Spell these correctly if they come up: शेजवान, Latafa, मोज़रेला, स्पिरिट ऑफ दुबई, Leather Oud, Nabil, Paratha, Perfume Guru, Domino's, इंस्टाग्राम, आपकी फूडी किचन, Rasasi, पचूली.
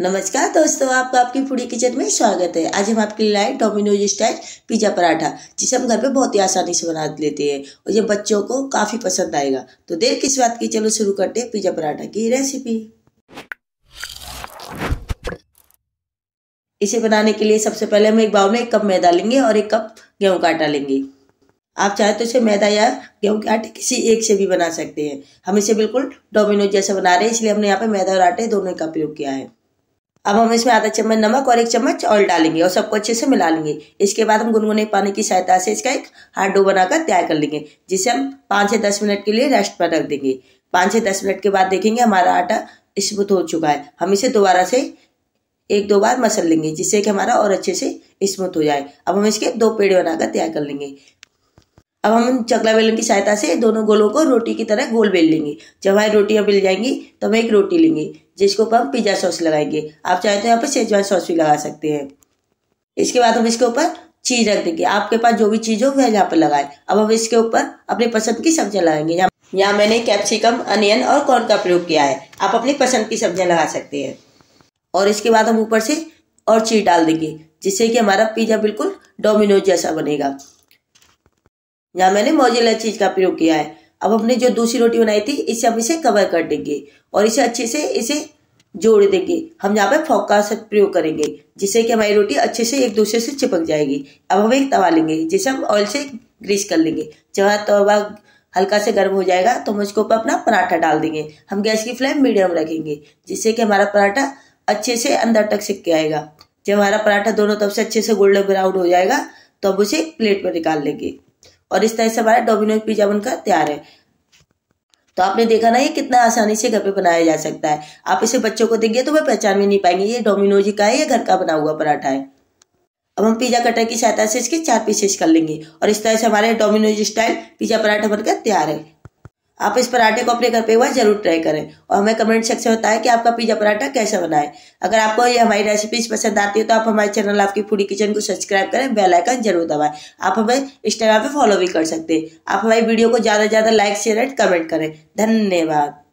नमस्कार दोस्तों, आपका आपकी फूडी किचन में स्वागत है। आज हम आपके लिए लाए डोमिनोज स्टाइल पिज़्ज़ा पराठा, जिसे हम घर पे बहुत ही आसानी से बना लेते हैं और ये बच्चों को काफ़ी पसंद आएगा। तो देर किस बात की, चलो शुरू करते हैं पिज़्ज़ा पराठा की रेसिपी। इसे बनाने के लिए सबसे पहले हम एक बाउल में 1 कप मैदा लेंगे और 1 कप गेहूँ का आटा लेंगे। आप चाहे तो इसे मैदा या गेहूं के आटे किसी एक से भी बना सकते हैं। हम इसे बिल्कुल डोमिनोज जैसा बना रहे हैं, इसलिए हमने यहाँ पे मैदा और आटे दोनों का प्रयोग किया है। अब हम इसमें आधा चम्मच नमक और 1 चम्मच ऑयल डालेंगे और सबको अच्छे से मिला लेंगे। इसके बाद हम गुनगुने पानी की सहायता से इसका एक हार्ड डो बनाकर तैयार कर लेंगे, जिसे हम 5 से 10 मिनट के लिए रेस्ट पर रख देंगे। 5 से 10 मिनट के बाद देखेंगे हमारा आटा स्मूथ हो चुका है। हम इसे दोबारा से 1-2 बार मसल लेंगे, जिससे कि हमारा और अच्छे से स्मूथ हो जाए। अब हम इसके 2 पेड़े बनाकर तैयार कर लेंगे। अब हम चकला बेलन की सहायता से दोनों गोलों को रोटी की तरह गोल बेल लेंगे। जब हमारी रोटियां बेल जाएंगी तो हम एक रोटी लेंगे, जिसको ऊपर हम पिज्जा सॉस लगाएंगे। आप चाहे तो यहाँ पर शेजवान सॉस भी लगा सकते हैं। इसके बाद हम इसके ऊपर चीज रख देंगे। आपके पास जो भी चीज हो वह यहाँ पर लगाए। अब हम इसके ऊपर अपनी पसंद की सब्जियां लगाएंगे। यहाँ मैंने कैप्सिकम, अनियन और कॉर्न का प्रयोग किया है। आप अपनी पसंद की सब्जियां लगा सकते हैं। और इसके बाद हम ऊपर से और चीज डाल देंगे, जिससे कि हमारा पिज्जा बिल्कुल डोमिनोज जैसा बनेगा। यहाँ मैंने मोज़रेला चीज का प्रयोग किया है। अब हमने जो दूसरी रोटी बनाई थी, इससे हम इसे कवर कर देंगे और इसे अच्छे से इसे जोड़ देंगे। हम यहाँ पे फोक का प्रयोग करेंगे, जिससे कि हमारी रोटी अच्छे से एक दूसरे से चिपक जाएगी। अब हम एक तवा लेंगे, जिसे हम ऑयल से ग्रीस कर लेंगे। जब तवा हल्का से गर्म हो जाएगा तो हम उसके ऊपर अपना पराठा डाल देंगे। हम गैस की फ्लेम मीडियम रखेंगे, जिससे कि हमारा पराठा अच्छे से अंदर तक सिक के आएगा। जब हमारा पराठा दोनों तरफ से अच्छे से गोल्डन ब्राउन हो जाएगा तो हम उसे प्लेट पर निकाल लेंगे। और इस तरह से हमारा डोमिनोज पिज्जा बनकर तैयार है। तो आपने देखा ना, ये कितना आसानी से घर पे बनाया जा सकता है। आप इसे बच्चों को देंगे तो वह पहचान भी नहीं पाएंगे ये डोमिनोज का है या घर का बना हुआ पराठा है। अब हम पिज्जा कटर की सहायता से इसके 4 पीसेस कर लेंगे और इस तरह से हमारे डोमिनोज स्टाइल पिज्जा पराठा बनकर तैयार है। आप इस पराठे को अपने घर पे एक बार जरूर ट्राई करें और हमें कमेंट सेक्शन में बताएं कि आपका पिज्जा पराठा कैसा बना है। अगर आपको ये हमारी रेसिपीज पसंद आती है तो आप हमारे चैनल आपकी फूडी किचन को सब्सक्राइब करें, बेल आइकन जरूर दबाएं। आप हमें इंस्टाग्राम पे फॉलो भी कर सकते हैं। आप हमारी वीडियो को ज़्यादा से ज़्यादा लाइक, शेयर एंड कमेंट करें। धन्यवाद।